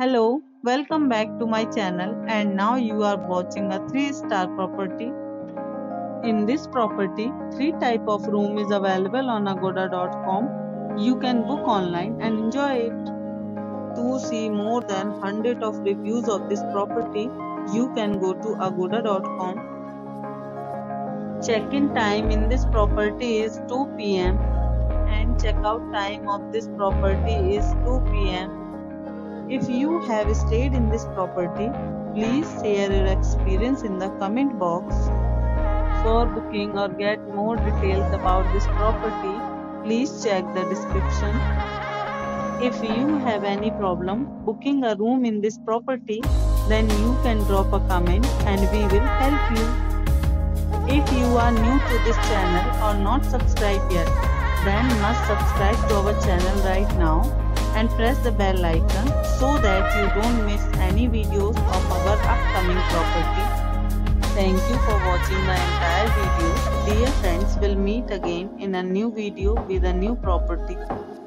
Hello, welcome back to my channel, and now you are watching a 3-star property. In this property, 3 type of room is available on agoda.com. You can book online and enjoy it. To see more than 100 of reviews of this property, you can go to agoda.com. Check-in time in this property is 2 p.m. and check-out time of this property is 2 p.m. If you have stayed in this property, please share your experience in the comment box. For booking or get more details about this property, please check the description. If you have any problem booking a room in this property, then you can drop a comment and we will help you. If you are new to this channel or not subscribed yet, then must subscribe to our channel right now and press the bell icon so that you don't miss any videos of our upcoming property. Thank you for watching the entire video. Dear friends, we'll meet again in a new video with a new property.